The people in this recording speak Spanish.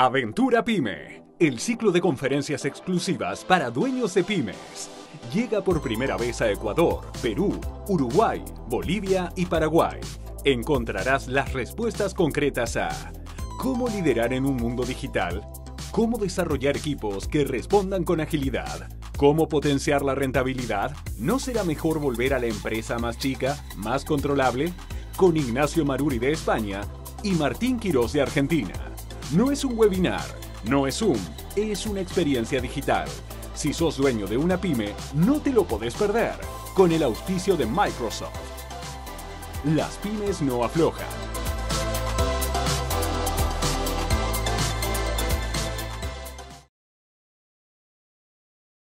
Aventura Pyme, el ciclo de conferencias exclusivas para dueños de pymes, llega por primera vez a Ecuador, Perú, Uruguay, Bolivia y Paraguay. Encontrarás las respuestas concretas a ¿cómo liderar en un mundo digital? ¿Cómo desarrollar equipos que respondan con agilidad? ¿Cómo potenciar la rentabilidad? ¿No será mejor volver a la empresa más chica, más controlable? Con Ignacio Maruri de España y Martín Quirós de Argentina. No es un webinar, no es Zoom, es una experiencia digital. Si sos dueño de una pyme, no te lo podés perder, con el auspicio de Microsoft. Las pymes no aflojan.